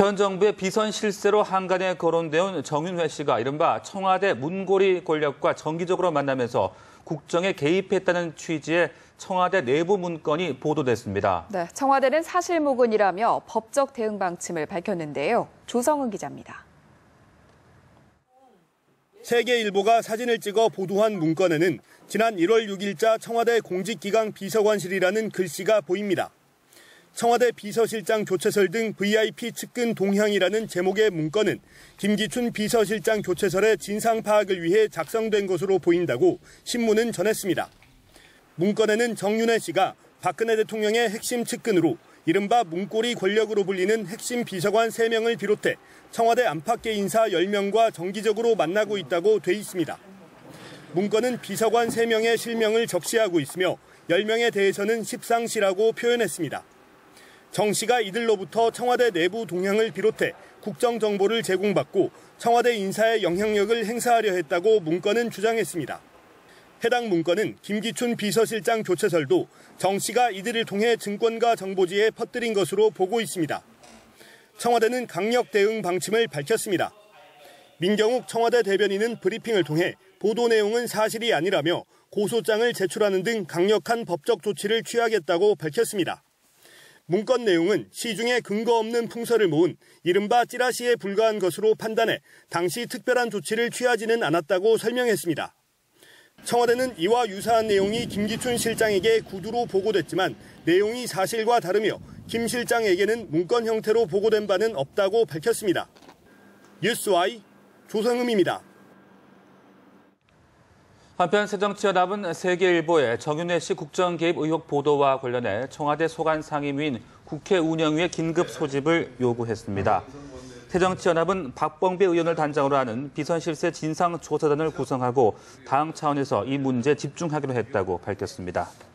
현 정부의 비선 실세로 한간에 거론되온 정윤회 씨가 이른바 청와대 문고리 권력과 정기적으로 만나면서 국정에 개입했다는 취지의 청와대 내부 문건이 보도됐습니다. 네, 청와대는 사실무근이라며 법적 대응 방침을 밝혔는데요. 조성은 기자입니다. 세계일보가 사진을 찍어 보도한 문건에는 지난 1월 6일자 청와대 공직기강 비서관실이라는 글씨가 보입니다. 청와대 비서실장 교체설 등 VIP 측근 동향이라는 제목의 문건은 김기춘 비서실장 교체설의 진상 파악을 위해 작성된 것으로 보인다고 신문은 전했습니다. 문건에는 정윤회 씨가 박근혜 대통령의 핵심 측근으로 이른바 문고리 권력으로 불리는 핵심 비서관 3명을 비롯해 청와대 안팎의 인사 10명과 정기적으로 만나고 있다고 돼 있습니다. 문건은 비서관 3명의 실명을 적시하고 있으며 10명에 대해서는 십상시라고 표현했습니다. 정 씨가 이들로부터 청와대 내부 동향을 비롯해 국정 정보를 제공받고 청와대 인사의 영향력을 행사하려 했다고 문건은 주장했습니다. 해당 문건은 김기춘 비서실장 교체설도 정 씨가 이들을 통해 증권가 정보지에 퍼뜨린 것으로 보고 있습니다. 청와대는 강력 대응 방침을 밝혔습니다. 민경욱 청와대 대변인은 브리핑을 통해 보도 내용은 사실이 아니라며 고소장을 제출하는 등 강력한 법적 조치를 취하겠다고 밝혔습니다. 문건 내용은 시중에 근거 없는 풍설을 모은 이른바 찌라시에 불과한 것으로 판단해 당시 특별한 조치를 취하지는 않았다고 설명했습니다. 청와대는 이와 유사한 내용이 김기춘 실장에게 구두로 보고됐지만 내용이 사실과 다르며 김 실장에게는 문건 형태로 보고된 바는 없다고 밝혔습니다. 뉴스Y 조성음입니다. 한편 새정치연합은 세계일보의 정윤회 씨 국정개입 의혹 보도와 관련해 청와대 소관상임위인 국회 운영위의 긴급 소집을 요구했습니다. 새정치연합은 박범계 의원을 단장으로 하는 비선실세 진상조사단을 구성하고 당 차원에서 이 문제에 집중하기로 했다고 밝혔습니다.